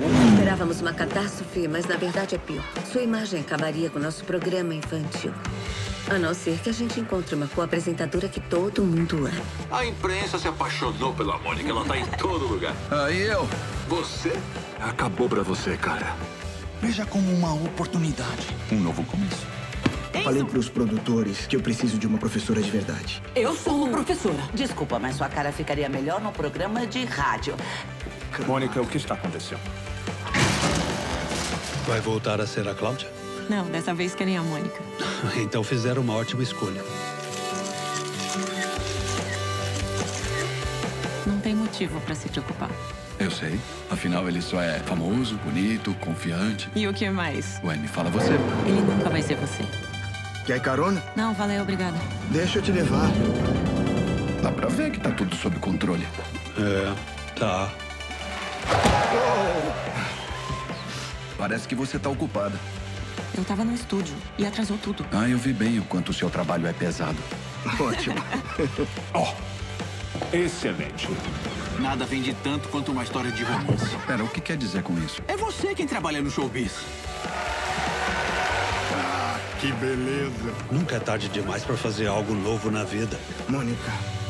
Esperávamos uma catástrofe, mas na verdade é pior. Sua imagem acabaria com nosso programa infantil. A não ser que a gente encontre uma co-apresentadora que todo mundo ama. A imprensa se apaixonou pela Mônica, ela tá em todo lugar. Aí eu? Você? Acabou pra você, cara. Veja como uma oportunidade. Um novo começo. Falei pros produtores que eu preciso de uma professora de verdade. Eu sou uma professora. Desculpa, mas sua cara ficaria melhor num programa de rádio. Mônica, o que está acontecendo? Vai voltar a ser a Cláudia? Não, dessa vez querem a Mônica. Então fizeram uma ótima escolha. Não tem motivo pra se preocupar. Eu sei. Afinal, ele só é famoso, bonito, confiante. E o que mais? Ué, me fala você. Ele nunca vai ser você. Quer carona? Não, valeu, obrigada. Deixa eu te levar. Dá pra ver que tá tudo sob controle. É, tá. Parece que você tá ocupada. Eu tava no estúdio e atrasou tudo. Ah, eu vi bem o quanto o seu trabalho é pesado. Ótimo. Ó, excelente. Nada vende tanto quanto uma história de romance. Pera, o que quer dizer com isso? É você quem trabalha no showbiz. Ah, que beleza. Nunca é tarde demais pra fazer algo novo na vida. Mônica...